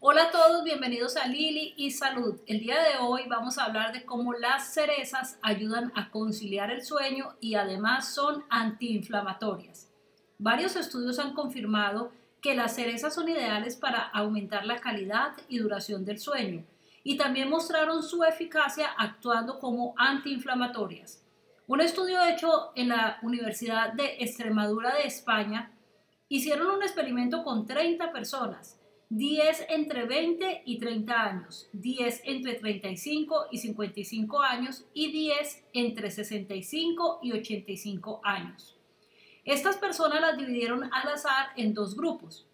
Hola a todos, bienvenidos a Lily y Salud. El día de hoy vamos a hablar de cómo las cerezas ayudan a conciliar el sueño y además son antiinflamatorias. Varios estudios han confirmado que las cerezas son ideales para aumentar la calidad y duración del sueño y también mostraron su eficacia actuando como antiinflamatorias. Un estudio hecho en la Universidad de Extremadura de España hicieron un experimento con 30 personas. 10 entre 20 y 30 años, 10 entre 35 y 55 años y 10 entre 65 y 85 años. Estas personas las dividieron al azar en dos grupos.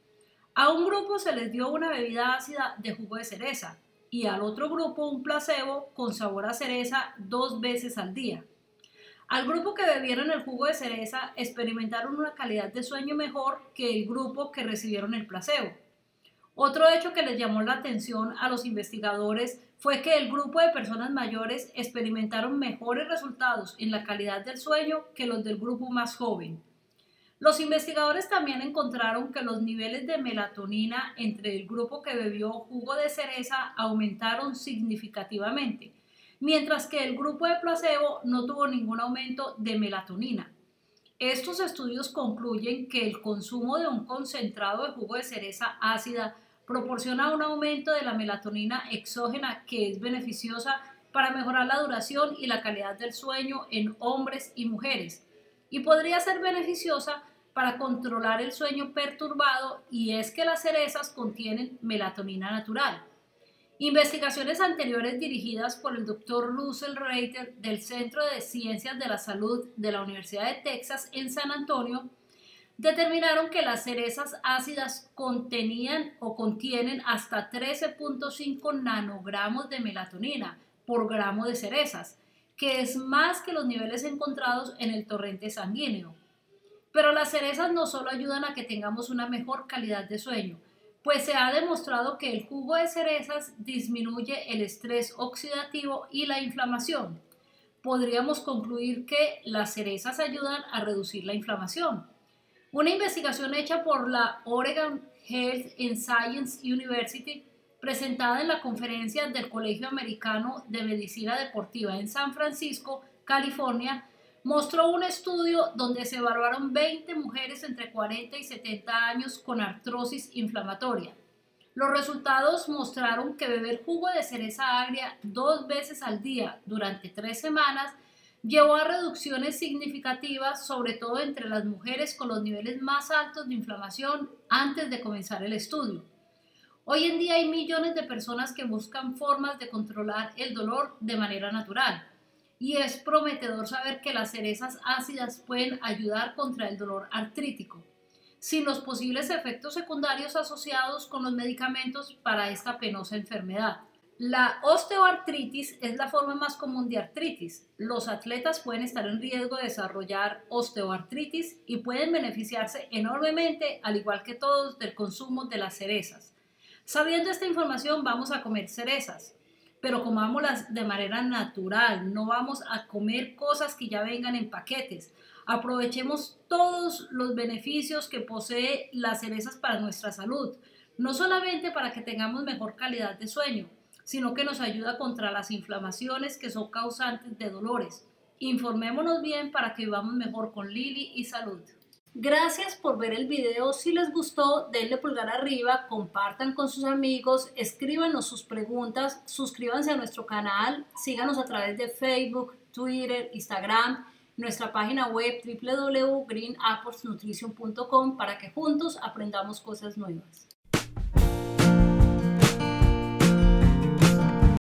A un grupo se les dio una bebida ácida de jugo de cereza y al otro grupo un placebo con sabor a cereza 2 veces al día. Al grupo que bebieron el jugo de cereza experimentaron una calidad de sueño mejor que el grupo que recibieron el placebo. Otro hecho que les llamó la atención a los investigadores fue que el grupo de personas mayores experimentaron mejores resultados en la calidad del sueño que los del grupo más joven. Los investigadores también encontraron que los niveles de melatonina entre el grupo que bebió jugo de cereza aumentaron significativamente, mientras que el grupo de placebo no tuvo ningún aumento de melatonina. Estos estudios concluyen que el consumo de un concentrado de jugo de cereza ácida proporciona un aumento de la melatonina exógena que es beneficiosa para mejorar la duración y la calidad del sueño en hombres y mujeres y podría ser beneficiosa para controlar el sueño perturbado, y es que las cerezas contienen melatonina natural. Investigaciones anteriores dirigidas por el Dr. Russell Reiter del Centro de Ciencias de la Salud de la Universidad de Texas en San Antonio determinaron que las cerezas ácidas contenían o contienen hasta 13.5 nanogramos de melatonina por gramo de cerezas, que es más que los niveles encontrados en el torrente sanguíneo. Pero las cerezas no solo ayudan a que tengamos una mejor calidad de sueño, pues se ha demostrado que el jugo de cerezas disminuye el estrés oxidativo y la inflamación. Podríamos concluir que las cerezas ayudan a reducir la inflamación. Una investigación hecha por la Oregon Health and Science University, presentada en la conferencia del Colegio Americano de Medicina Deportiva en San Francisco, California, mostró un estudio donde se evaluaron 20 mujeres entre 40 y 70 años con artrosis inflamatoria. Los resultados mostraron que beber jugo de cereza agria 2 veces al día durante 3 semanas llevó a reducciones significativas, sobre todo entre las mujeres con los niveles más altos de inflamación antes de comenzar el estudio. Hoy en día hay millones de personas que buscan formas de controlar el dolor de manera natural. Y es prometedor saber que las cerezas ácidas pueden ayudar contra el dolor artrítico, sin los posibles efectos secundarios asociados con los medicamentos para esta penosa enfermedad. La osteoartritis es la forma más común de artritis. Los atletas pueden estar en riesgo de desarrollar osteoartritis y pueden beneficiarse enormemente, al igual que todos, del consumo de las cerezas. Sabiendo esta información, vamos a comer cerezas, pero comámoslas de manera natural, no vamos a comer cosas que ya vengan en paquetes. Aprovechemos todos los beneficios que posee las cerezas para nuestra salud, no solamente para que tengamos mejor calidad de sueño, sino que nos ayuda contra las inflamaciones que son causantes de dolores. Informémonos bien para que vivamos mejor con Lily y Salud. Gracias por ver el video. Si les gustó, denle pulgar arriba, compartan con sus amigos, escríbanos sus preguntas, suscríbanse a nuestro canal, síganos a través de Facebook, Twitter, Instagram, nuestra página web www.greenapplesnutrition.com para que juntos aprendamos cosas nuevas.